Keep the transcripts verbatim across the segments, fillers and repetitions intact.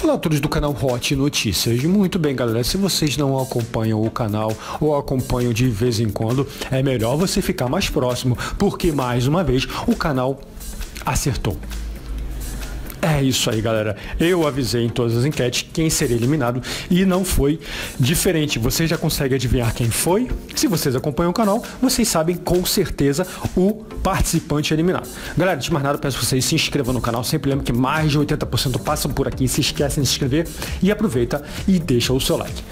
Olá a todos do canal Hot Notícias. Muito bem, galera, se vocês não acompanham o canal ou acompanham de vez em quando, é melhor você ficar mais próximo, porque mais uma vez o canal acertou. É isso aí, galera, eu avisei em todas as enquetes quem seria eliminado e não foi diferente. Vocês já conseguem adivinhar quem foi? Se vocês acompanham o canal, vocês sabem com certeza o participante eliminado. Galera, de mais nada, peço que vocês se inscrevam no canal. Sempre lembro que mais de oitenta por cento passam por aqui e se esquecem de se inscrever. E aproveita e deixa o seu like.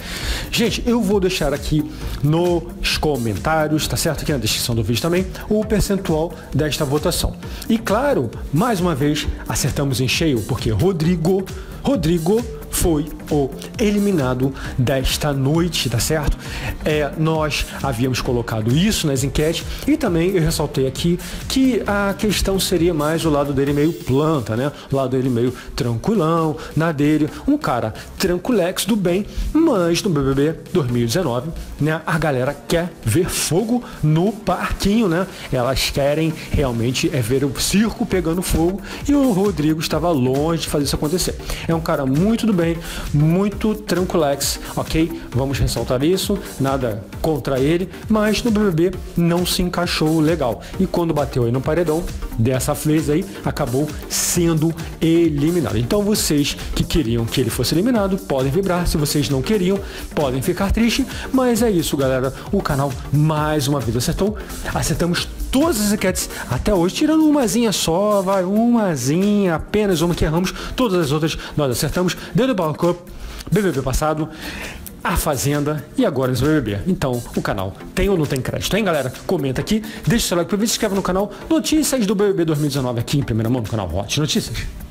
Gente, eu vou deixar aqui nos comentários, tá certo? Aqui na descrição do vídeo também, o percentual desta votação. E claro, mais uma vez, acertamos em cheio, porque Rodrigo, Rodrigo foi o eliminado desta noite, tá certo? É, nós havíamos colocado isso nas enquetes e também eu ressaltei aqui que a questão seria mais o lado dele meio planta, né? O lado dele meio tranquilão, na dele, um cara tranquilex do bem, mas no B B B dois mil e dezenove, né? A galera quer ver fogo no parquinho, né? Elas querem realmente é ver o circo pegando fogo e o Rodrigo estava longe de fazer isso acontecer. É um cara muito do bem, muito tranquilex, ok? Vamos ressaltar isso, nada contra ele, mas no B B B não se encaixou legal. E quando bateu aí no paredão, dessa vez aí, acabou sendo eliminado. Então vocês que queriam que ele fosse eliminado, podem vibrar. Se vocês não queriam, podem ficar tristes. Mas é isso, galera. O canal mais uma vez acertou. Acertamos todas as enquetes até hoje, tirando umazinha só, vai, umazinha, apenas uma que erramos. Todas as outras nós acertamos. Dentro do Cup, B B B passado, A Fazenda e agora no B B B. Então, o canal tem ou não tem crédito, hein, galera? Comenta aqui, deixa o seu like pro vídeo, se inscreve no canal. Notícias do B B B dois mil e dezenove aqui em primeira mão no canal Hot Notícias.